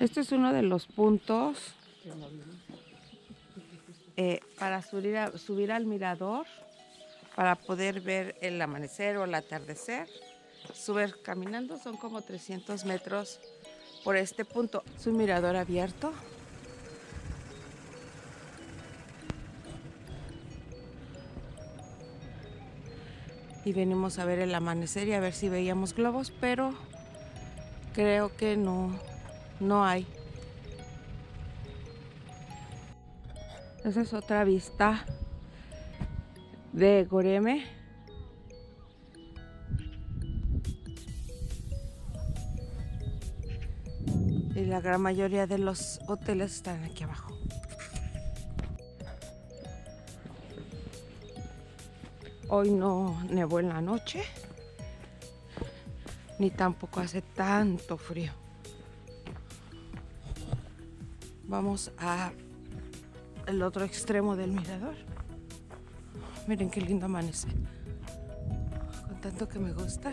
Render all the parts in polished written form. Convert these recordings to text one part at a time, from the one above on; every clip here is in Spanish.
Este es uno de los puntos para subir al mirador, para poder ver el amanecer o el atardecer. Subir caminando son como 300 metros por este punto. Es un mirador abierto. Y venimos a ver el amanecer y a ver si veíamos globos, pero creo que no hay. Esa es otra vista de Goreme. Y la gran mayoría de los hoteles están aquí abajo. Hoy no nevó en la noche, ni tampoco hace tanto frío. Vamos al otro extremo del mirador. Miren qué lindo amanecer. Con tanto que me gusta,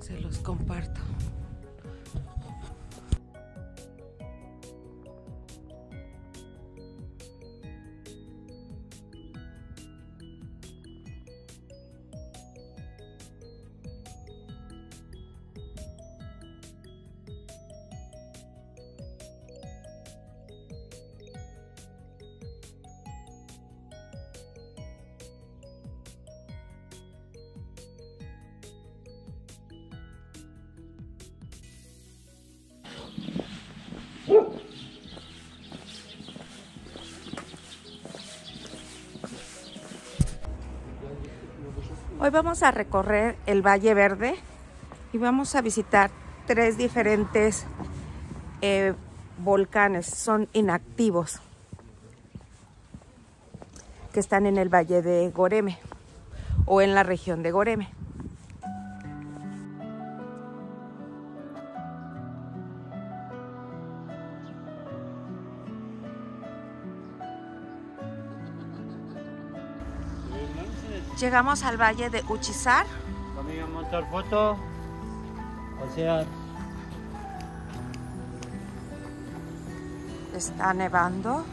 se los comparto. Hoy vamos a recorrer el Valle Verde y vamos a visitar tres diferentes volcanes, son inactivos, que están en el Valle de Goreme o en la región de Goreme. Llegamos al valle de Uchisar. Vamos a montar fotos. Está nevando.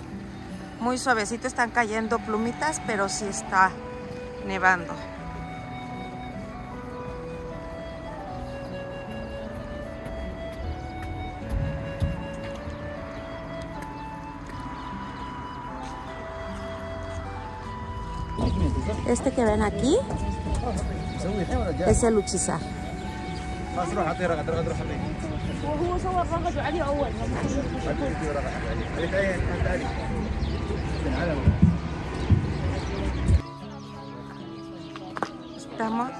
Muy suavecito, están cayendo plumitas, pero sí está nevando. Este que ven aquí es el Uchisar.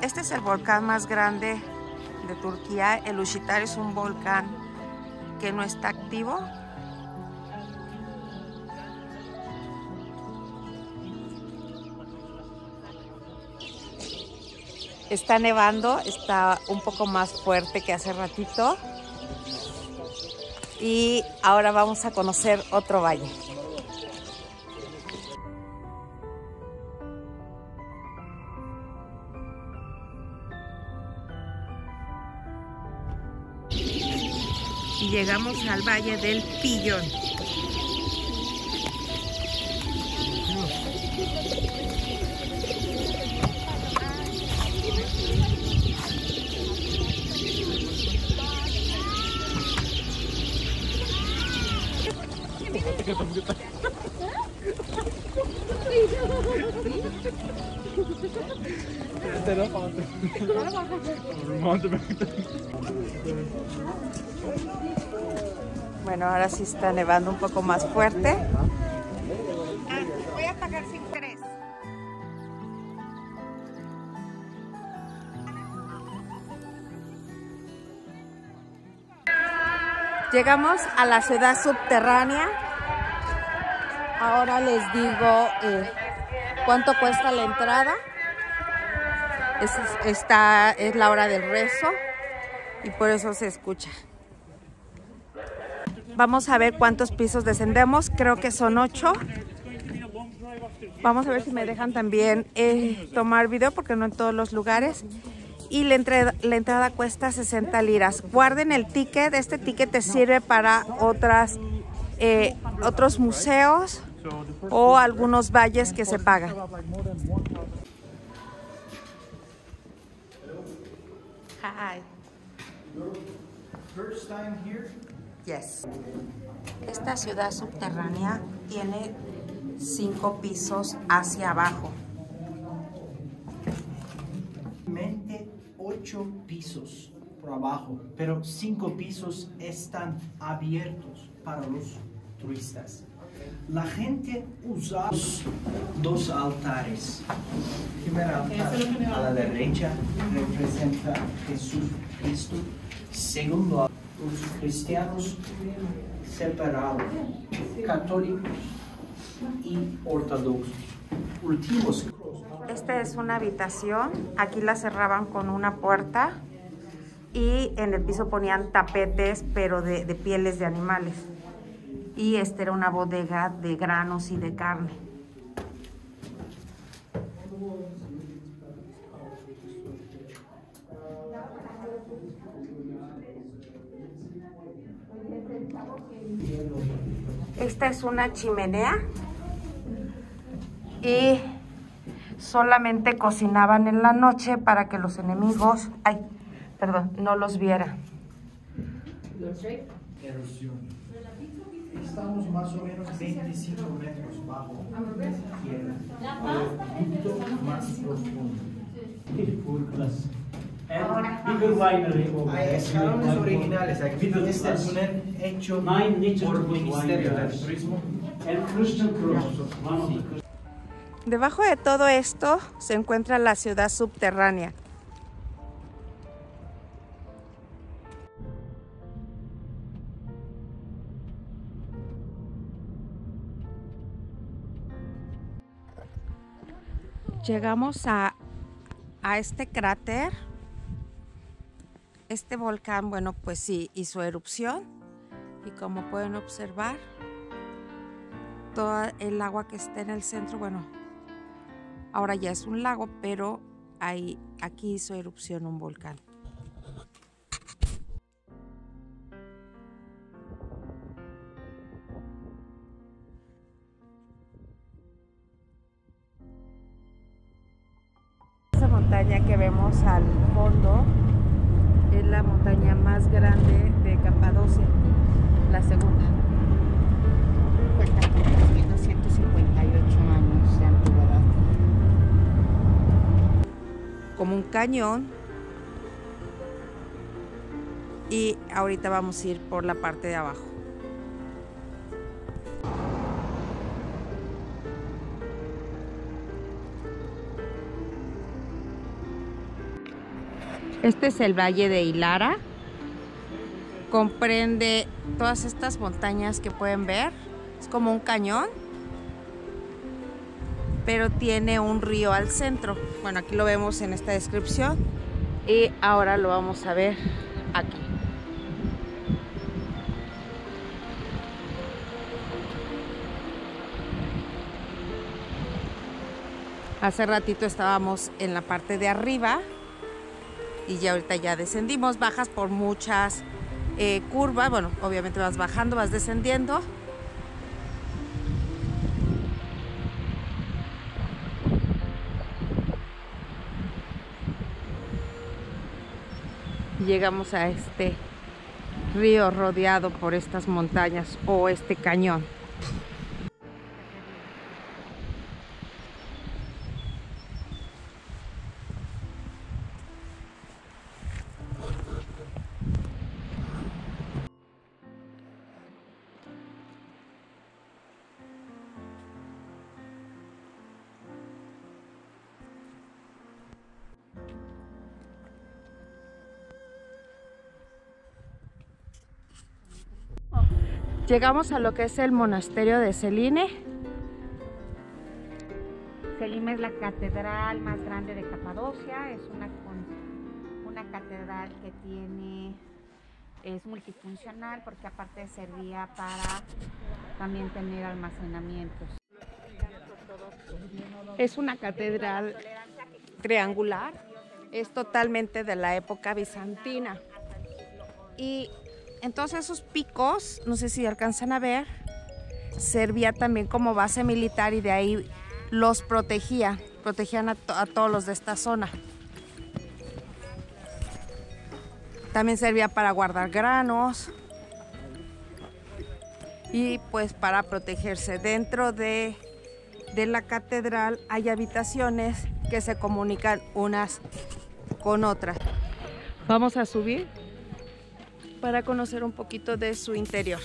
Este es el volcán más grande de Turquía. El Uchisar es un volcán que no está activo. Está nevando, está un poco más fuerte que hace ratito. Y ahora vamos a conocer otro valle. Y llegamos al Valle del Pillón. Bueno, ahora sí está nevando un poco más fuerte. Voy a pagar 5 dólares. Llegamos a la ciudad subterránea. Ahora les digo cuánto cuesta la entrada. Es la hora del rezo y por eso se escucha. Vamos a ver cuántos pisos descendemos. Creo que son 8. Vamos a ver si me dejan también tomar video porque no en todos los lugares. y la entrada cuesta 60 liras. Guarden el ticket, este ticket te sirve para otros museos o algunos valles que se pagan. Hi. Yes. Esta ciudad subterránea tiene 5 pisos hacia abajo. 8 pisos por abajo, pero 5 pisos están abiertos para los turistas. La gente usa dos altares. El primer altar a la derecha representa Jesús Cristo. Segundo, los cristianos separados, católicos y ortodoxos. Últimos. Esta es una habitación, aquí la cerraban con una puerta y en el piso ponían tapetes, pero de pieles de animales. Y esta era una bodega de granos y de carne. Esta es una chimenea y solamente cocinaban en la noche para que los enemigos, no los vieran. Erosión. Estamos más o menos 25 metros bajo tierra, el punto más profundo. Ahora, hay escalones originales aquí, donde este es un hecho por el Ministerio del Turismo. Debajo de todo esto se encuentra la ciudad subterránea. Llegamos a este cráter. Este volcán, bueno, pues sí, hizo erupción. Y como pueden observar, todo el agua que está en el centro, bueno, ahora ya es un lago, pero aquí hizo erupción un volcán. Esa montaña que vemos al fondo es la montaña más grande de Capadocia, la segunda. Cuenta con 3.258 años de antigüedad. Como un cañón, y ahorita vamos a ir por la parte de abajo. Este es el Valle de Hilara, comprende todas estas montañas que pueden ver. Es como un cañón, pero tiene un río al centro. Bueno, aquí lo vemos en esta descripción y ahora lo vamos a ver aquí. Hace ratito estábamos en la parte de arriba y ya ahorita ya descendimos. Bajas por muchas curvas, bueno, obviamente vas bajando, vas descendiendo. Llegamos a este río rodeado por estas montañas o este cañón. Llegamos a lo que es el Monasterio de Selime. Selime es la catedral más grande de Capadocia. Es una catedral que es multifuncional, porque aparte servía para también tener almacenamientos. Es una catedral triangular es totalmente de la época bizantina. Y entonces esos picos, no sé si alcanzan a ver, servía también como base militar y de ahí los protegían a todos los de esta zona. También servía para guardar granos y pues para protegerse. Dentro de la catedral hay habitaciones que se comunican unas con otras. Vamos a subir para conocer un poquito de su interior.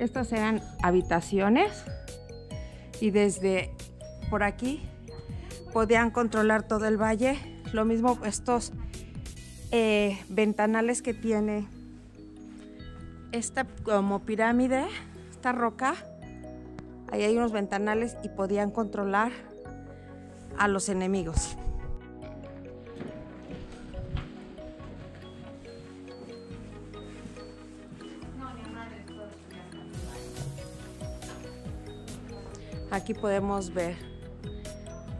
Estas eran habitaciones y desde por aquí podían controlar todo el valle. Lo mismo estos ventanales que tiene esta como pirámide, esta roca. Ahí hay unos ventanales y podían controlar a los enemigos. Aquí podemos ver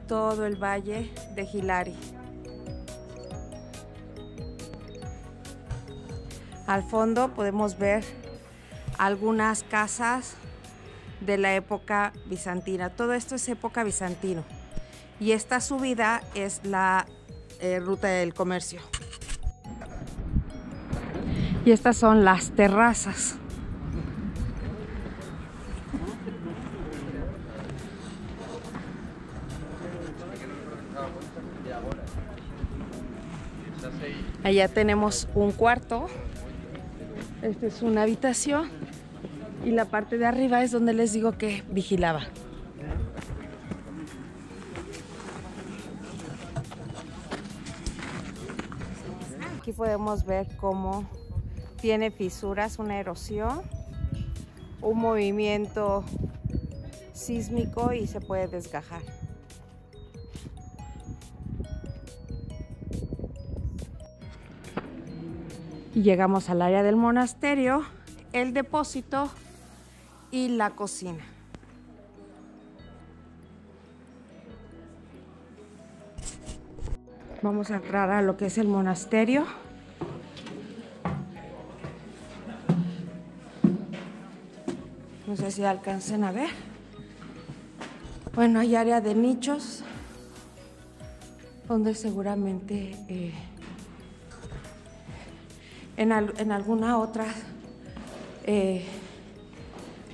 todo el valle de Hilari. Al fondo podemos ver algunas casas de la época bizantina. Todo esto es época bizantina. Y esta subida es la ruta del comercio. Y estas son las terrazas. Allá tenemos un cuarto, esta es una habitación y la parte de arriba es donde les digo que vigilaba. Aquí podemos ver cómo tiene fisuras, una erosión, un movimiento sísmico y se puede desgajar. Y llegamos al área del monasterio, el depósito y la cocina. Vamos a entrar a lo que es el monasterio. No sé si alcancen a ver. Bueno, hay área de nichos donde seguramente en alguna otra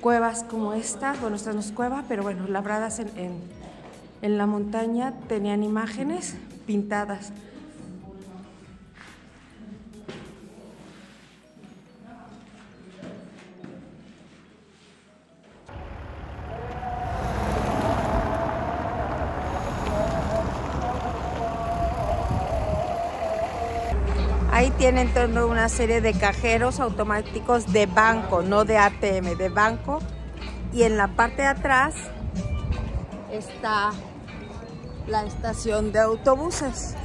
cuevas como esta, bueno, esta no es cueva, pero bueno, labradas en la montaña, tenían imágenes pintadas. Ahí tienen toda una serie de cajeros automáticos de banco, no de ATM, de banco. Y en la parte de atrás está la estación de autobuses.